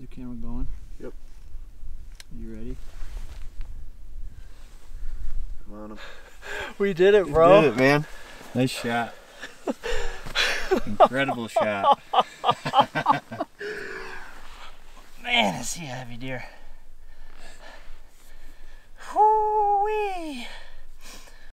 your camera going? Yep. You ready? Come on. We did it, bro. We did it, man. Nice shot. Incredible shot. Man, is he a heavy deer. Hoo-wee.